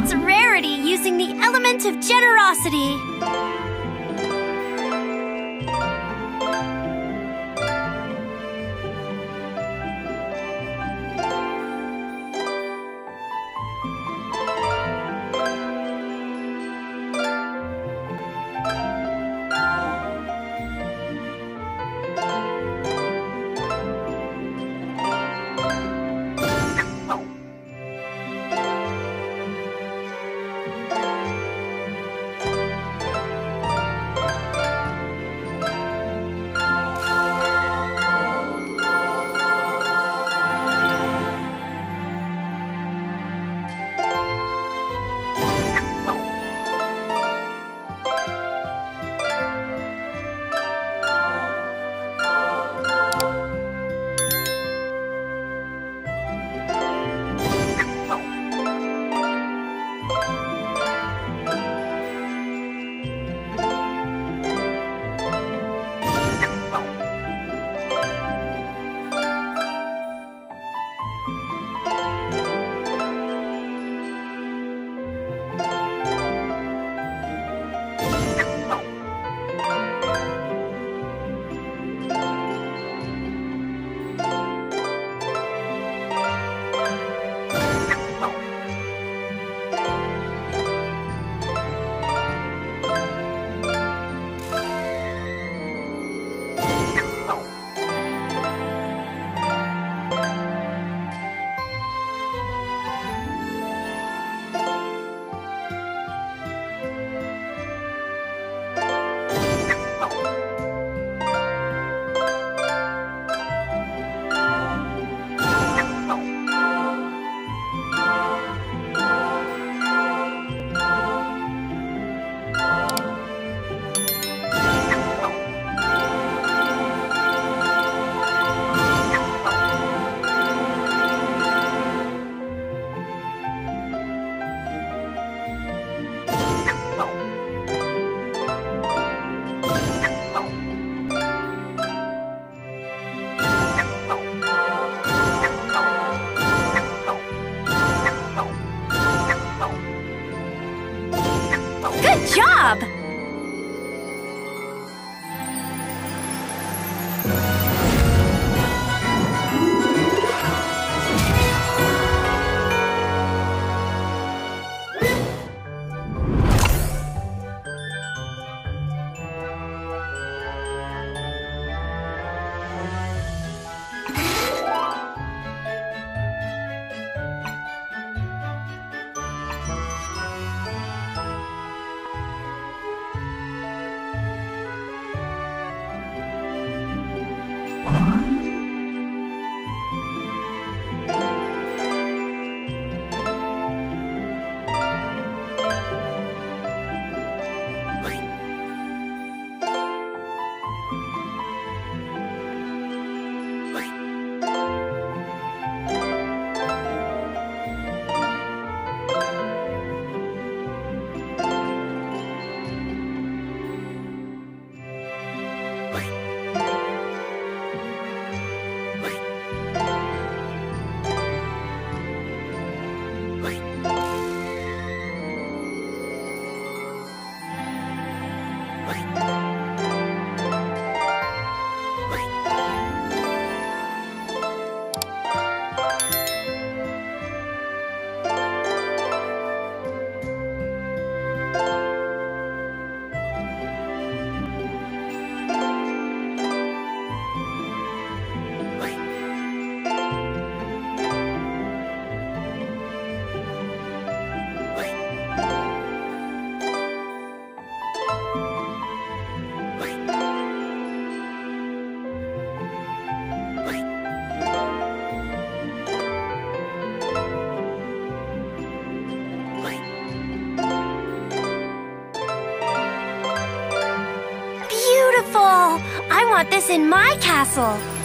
That's Rarity using the element of generosity. In my castle.